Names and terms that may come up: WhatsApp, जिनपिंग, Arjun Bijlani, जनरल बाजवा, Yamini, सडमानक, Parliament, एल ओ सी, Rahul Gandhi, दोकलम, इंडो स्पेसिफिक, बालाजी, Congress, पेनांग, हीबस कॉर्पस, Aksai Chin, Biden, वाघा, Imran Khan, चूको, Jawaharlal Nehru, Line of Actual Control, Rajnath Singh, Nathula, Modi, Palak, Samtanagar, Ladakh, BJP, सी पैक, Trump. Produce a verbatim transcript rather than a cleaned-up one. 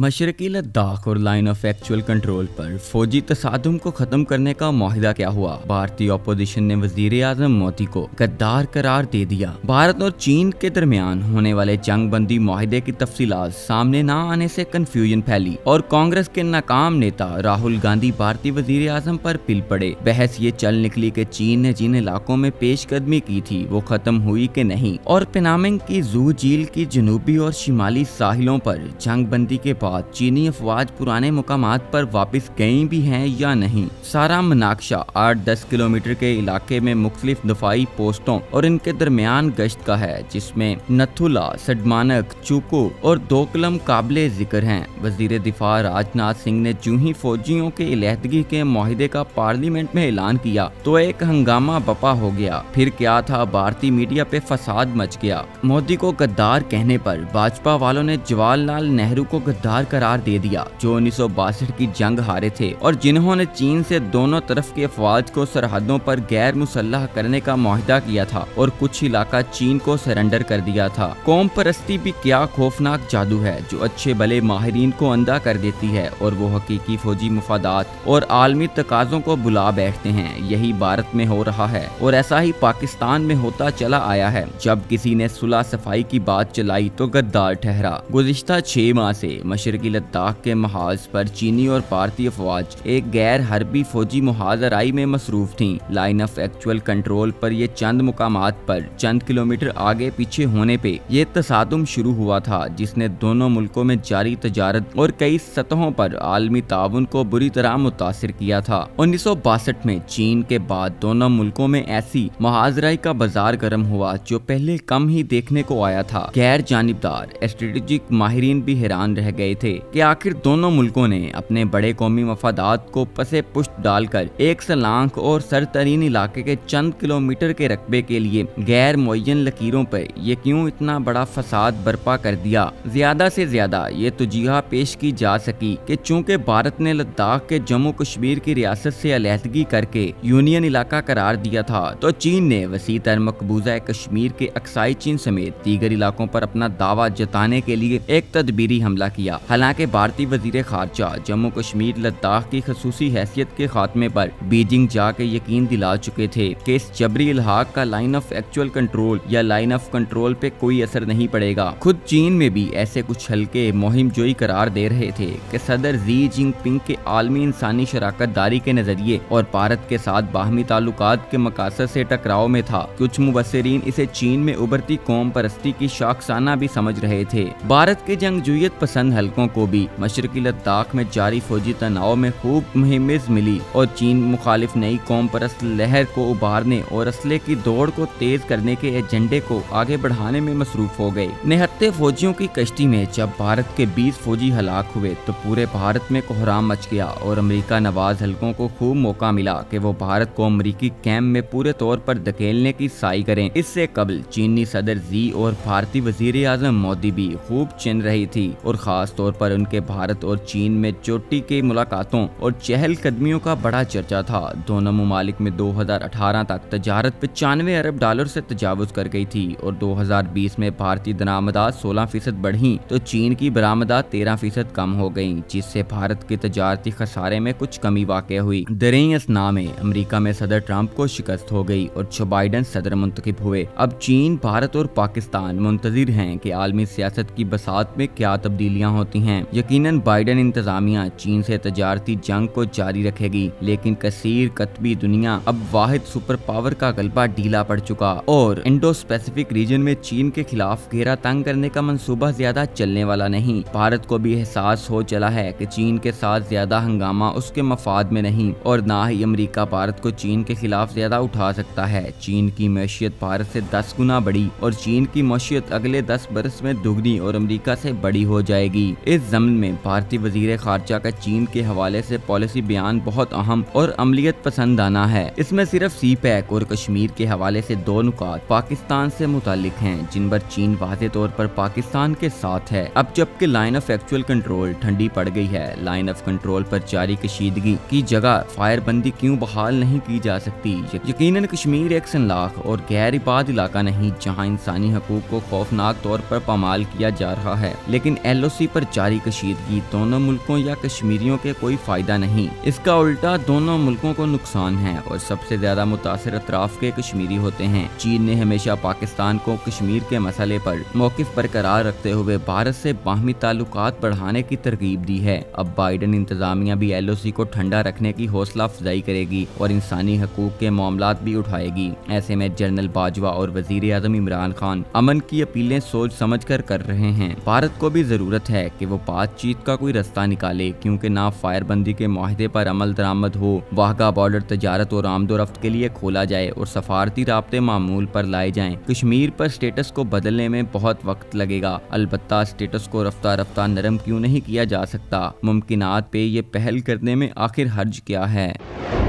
मशरक़ी लद्दाख और line of actual control पर फौजी तसादुम को ख़त्म करने का माहिदा क्या हुआ। भारतीय अपोजिशन ने वजीर आजम मोदी को गद्दार करार दे दिया। भारत और चीन के दरमियान होने वाले जंग बंदी माहिदे की तफसीलात सामने न आने से कन्फ्यूजन फैली और कांग्रेस के नाकाम नेता राहुल गांधी भारतीय वजीर आजम पर पिल पड़े। बहस ये चल निकली कि चीन ने जिन इलाकों में पेशकदमी की थी वो खत्म हुई कि नहीं, और पेनांग की जू झील की जनूबी और शिमाली साहिलों पर जंग बंदी के बाद चीनी अफवाज पुराने मुकामात पर वापस गई भी हैं या नहीं। सारा मनाक्शा आठ दस किलोमीटर के इलाके में मुख्तलिफ दफाई पोस्टों और इनके दरमियान गश्त का है, जिसमें नथुला, सडमानक, चूको और दोकलम काबिले जिक्र हैं। वजीर दिफा राजनाथ सिंह ने जूं ही फौजियों के इलेहदगी के माहिदे का पार्लियामेंट में ऐलान किया तो एक हंगामा बपा हो गया। फिर क्या था, भारतीय मीडिया पे फसाद मच गया। मोदी को गद्दार कहने पर भाजपा वालों ने जवाहरलाल नेहरू को गद्दार करार दे दिया, जो उन्नीस सौ बासठ की जंग हारे थे और जिन्होंने चीन से दोनों तरफ के अफवाज को सरहदों पर गैर मुसल्लह करने का माहिदा किया था और कुछ इलाका चीन को सरेंडर कर दिया था। कौम परस्ती भी क्या खौफनाक जादू है जो अच्छे भले माहिरीन को अंधा कर देती है और वो हकीकी फौजी मुफादात और आलमी तकाजों को बुला बैठते हैं। यही भारत में हो रहा है और ऐसा ही पाकिस्तान में होता चला आया है। जब किसी ने सुलह सफाई की बात चलाई तो गद्दार ठहरा। गुज़िश्ता छह माह से मशरकी लद्दाख के महाज पर चीनी और भारतीय अफवाज एक गैर हरबी फौजी मुहाजराई में मसरूफ थीं। लाइन ऑफ एक्चुअल कंट्रोल पर ये चंद मुकामात पर चंद किलोमीटर आगे पीछे होने पे ये तसादुम शुरू हुआ था, जिसने दोनों मुल्कों में जारी तजारत और कई सतहों पर आलमी ताउन को बुरी तरह मुतासर किया था। उन्नीस सौ बासठ में चीन के बाद दोनों मुल्कों में ऐसी महाजराई का बाजार गर्म हुआ जो पहले कम ही देखने को आया था। गैर जानिबदार स्ट्रेटेजिक माहिरीन भी हैरान रह गए थे कि आखिर दोनों मुल्कों ने अपने बड़े कौमी मफादात को पसे पुष्ट डालकर एक सलांख और सरतरीन इलाके के चंद किलोमीटर के रकबे के लिए गैर मुय्यन लकीरों पर ये क्यों इतना बड़ा फसाद बर्पा कर दिया। ज्यादा से ज्यादा ये तोजीहा पेश की जा सकी कि चूंकि भारत ने लद्दाख के जम्मू कश्मीर की रियासत से अलहदगी करके यूनियन इलाका करार दिया था तो चीन ने वसी तर मकबूजा कश्मीर के अक्साई चीन समेत दीगर इलाकों पर अपना दावा जताने के लिए एक तदबीरी हमला किया। हालांकि भारतीय वजीर खारजा जम्मू कश्मीर लद्दाख की खसूसी हैसियत के खात्मे पर बीजिंग जाके यकीन दिला चुके थे कि इस जबरी इल्हाक का लाइन ऑफ एक्चुअल कंट्रोल या लाइन ऑफ कंट्रोल पे कोई असर नहीं पड़ेगा। खुद चीन में भी ऐसे कुछ हल्के मुहिम जोई करार दे रहे थे कि सदर जी जिनपिंग के आलमी इंसानी शराकत दारी के नजरिए और भारत के साथ बाहमी ताल्लुकात के मकासद से टकराव में था। कुछ मुबस्सिरीन इसे चीन में उभरती कौम परस्ती की शाखसाना भी समझ रहे थे। भारत के जंगजुयत पसंद हल्कों को भी मशरकी लद्दाख में जारी फौजी तनाव में खूब मुहिमिज मिली और चीन मुखालिफ नई कौम परस्त लहर को उभारने और असले की दौड़ को तेज करने के एजेंडे को आगे बढ़ाने में मसरूफ हो गए। निहत्ते फौजियों की कश्ती में जब भारत के बीस फौजी हलाक हुए तो पूरे भारत में कोहराम मच गया और अमेरिका नवाज हल्कों को खूब मौका मिला कि वो भारत को अमेरिकी कैम्प में पूरे तौर पर धकेलने की साई करें। इससे कबल चीनी सदर जी और भारतीय वजीर आजम मोदी भी खूब चिन रही थी और खास तौर पर उनके भारत और चीन में चोटी के मुलाकातों और चहल कदमियों का बड़ा चर्चा था। दोनों मुमालिक में दो हज़ार अठारह तक तजारत पचानवे अरब डॉलर से तजावुज कर गई थी और दो हज़ार बीस में भारतीय दरामदात सोलह फीसद बढ़ी तो चीन की बरामदात तेरह फीसद कम हो गई, जिससे भारत के तजारती खसारे में कुछ कमी वाक़ हुई। दरिया असना में अमरीका में सदर ट्रंप को शिकस्त हो गई और जो बाइडन सदर मुंतखब हुए। अब चीन, भारत और पाकिस्तान मुंतजिर हैं कि आलमी सियासत की बसात में क्या तब्दीलियाँ होती हैं। यकीनन बाइडन इंतजामिया चीन से तजारती जंग को जारी रखेगी, लेकिन कसीर कतबी दुनिया अब वाहिद सुपर पावर का गलबा ढीला पड़ चुका और इंडो स्पेसिफिक रीजन में चीन के खिलाफ घेरा तंग करने का मंसूबा ज्यादा चलने वाला नहीं। भारत को भी एहसास हो चला है कि चीन के साथ ज्यादा हंगामा उसके मफाद में नहीं और ना ही अमरीका भारत को चीन के खिलाफ ज्यादा उठा सकता है। चीन की मैशियत भारत से दस गुना बड़ी और चीन की मैशियत अगले दस बरस में दुगनी और अमरीका से बड़ी हो जाएगी। इस जमन में भारतीय वजीर खारजा का चीन के हवाले से पॉलिसी बयान बहुत अहम और अमलियत पसंद आना है। इसमें सिर्फ सी पैक और कश्मीर के हवाले से दो नुकात पाकिस्तान से मुतालिक हैं, जिन पर चीन वाजे तौर पर पाकिस्तान के साथ है। अब जबकि लाइन ऑफ एक्चुअल कंट्रोल ठंडी पड़ गई है, लाइन ऑफ कंट्रोल पर जारी कशीदगी की जगह फायरबंदी क्यों बहाल नहीं की जा सकती। यकीनन कश्मीर एक सनलाख और गैर आबाद इलाका नहीं जहाँ इंसानी हकूक को खौफनाक तौर पर पामाल किया जा रहा है, लेकिन एल ओ सी पर पर जारी कशीदगी दोनों मुल्कों या कश्मीरियों के कोई फायदा नहीं, इसका उल्टा दोनों मुल्कों को नुकसान है और सबसे ज्यादा मुतासर अतराफ के कश्मीरी होते हैं। चीन ने हमेशा पाकिस्तान को कश्मीर के मसले पर मौकिफ बरकरार रखते हुए भारत से बाहमी ताल्लुकात बढ़ाने की तरगीब दी है। अब बाइडन इंतजामिया भी एल ओ सी को ठंडा रखने की हौसला अफजाई करेगी और इंसानी हकूक के मामला भी उठाएगी। ऐसे में जनरल बाजवा और वजीर आजम इमरान खान अमन की अपीलें सोच समझ कर कर रहे हैं। भारत को भी जरूरत है कि वो बातचीत का कोई रास्ता निकाले, क्योंकि ना फायरबंदी के माहदे पर अमल दरामद हो, वाघा बॉर्डर तजारत और आमदोरफ्त के लिए खोला जाए और सफारती राब्ते मामूल पर लाए जाएं। कश्मीर पर स्टेटस को बदलने में बहुत वक्त लगेगा, अलबत्ता स्टेटस को रफ्ता रफ्ता नरम क्यों नहीं किया जा सकता। मुमकिनात पे ये पहल करने में आखिर हर्ज क्या है।